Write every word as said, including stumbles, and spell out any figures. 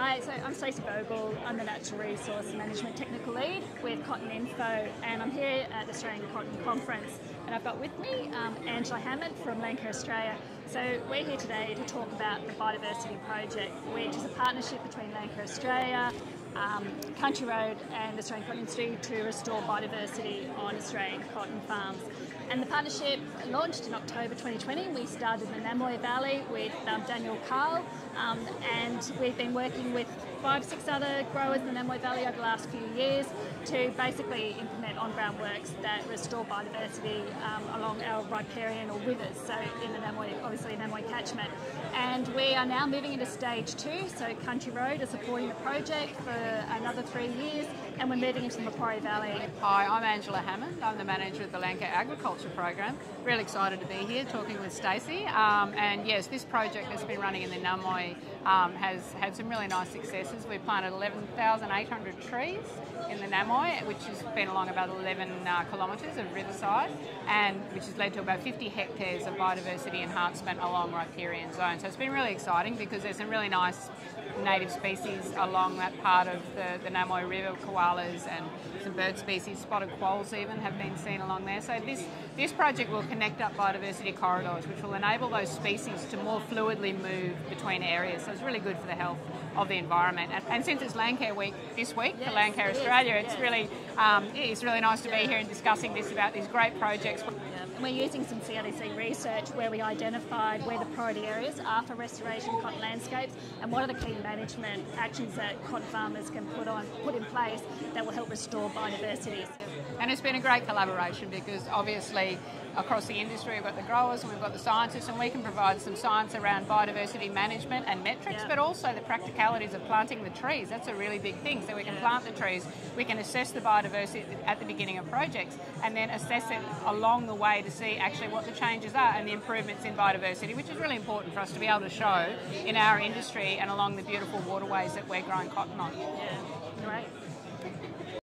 Hi, so I'm Stacey Vogel. I'm the Natural Resource Management Technical Lead with Cotton Info, and I'm here at the Australian Cotton Conference, and I've got with me um, Angela Hammond from Landcare Australia. So we're here today to talk about the Biodiversity Project, which is a partnership between Landcare Australia, um, Country Road and Australian Cotton Industry to restore biodiversity on Australian cotton farms. And the partnership launched in October twenty twenty. We started in the Namoi Valley with um, Daniel Carl, um, and we've been working with five, six other growers in the Namoi Valley over the last few years to basically implement on-ground works that restore biodiversity um, along our riparian or rivers, so in the Namoi, obviously Namoi catchment. And we are now moving into stage two, so Country Road is supporting the project for another three years, and we're moving into the Macquarie Valley. Hi, I'm Angela Hammond. I'm the manager of the Landcare Agriculture Program. Really excited to be here talking with Stacey. Um, and yes, this project that's been running in the Namoi um, has had some really nice successes. We planted eleven thousand eight hundred trees in the Namoi, which has been along about eleven uh, kilometres of riverside, and which has led to about fifty hectares of biodiversity enhancement along riparian zones. So it's been really exciting because there's some really nice native species along that part of the, the Namoi River, koalas and some bird species, spotted quolls even have been seen along there. So this, this project will connect up biodiversity corridors, which will enable those species to more fluidly move between areas. So it's really good for the health of the environment. And, and since it's Landcare Week this week, yes, for Landcare Australia, yes, it's really um, it's really nice to yeah. be here and discussing this about these great projects. Yeah. And we're using some C L D C research where we identified where the priority areas are for restoration cotton landscapes and what are the key management actions that cotton farmers can put on, put in place that will help restore biodiversity. And it's been a great collaboration because obviously across the industry we've got the growers and we've got the scientists, and we can provide some science around biodiversity management and metrics, yeah. but also the practicalities of planting the trees. That's a really big thing. So we can yeah. plant the trees, we can assess the biodiversity at the beginning of projects and then assess it along the way to see actually what the changes are and the improvements in biodiversity, which is really important for us to be able to show in our industry and along the beautiful waterways that we're growing cotton on. Yeah, great.